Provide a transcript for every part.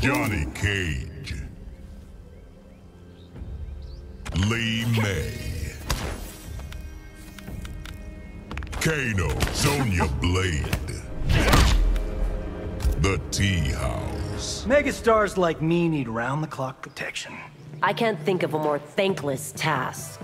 Johnny Cage. Li Mei. Kano, Sonya Blade. The Tea House. Megastars like me need round-the-clock protection. I can't think of a more thankless task.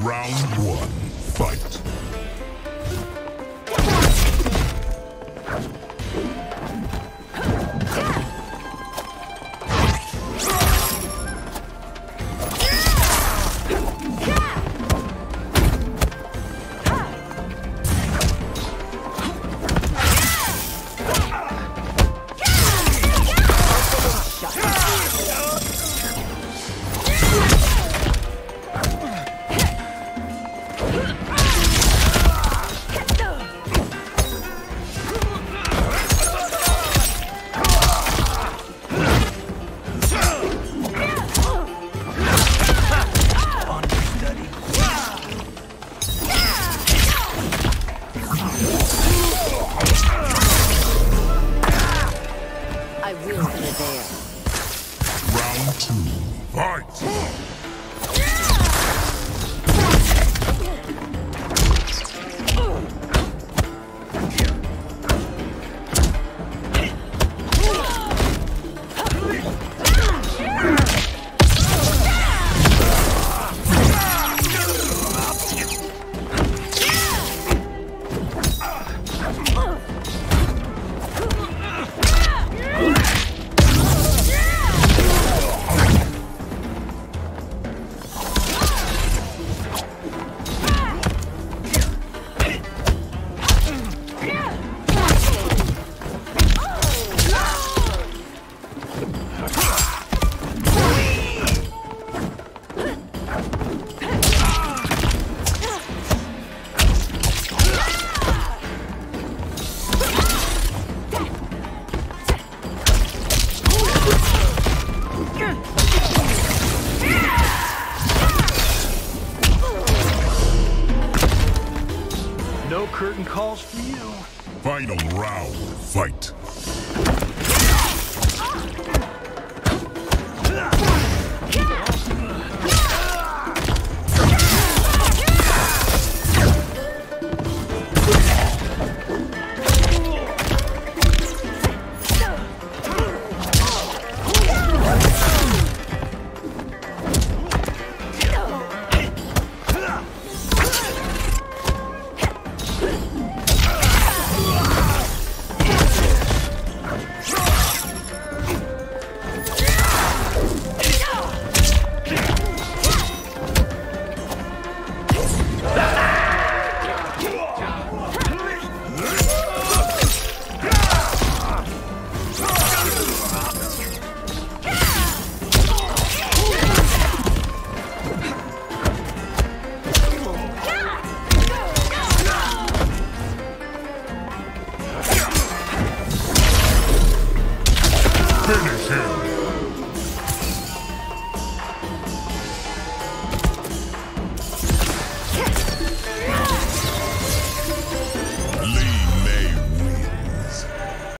Round one, fight. I will prevail. Round two, fight! No curtain calls for you. Final round, fight.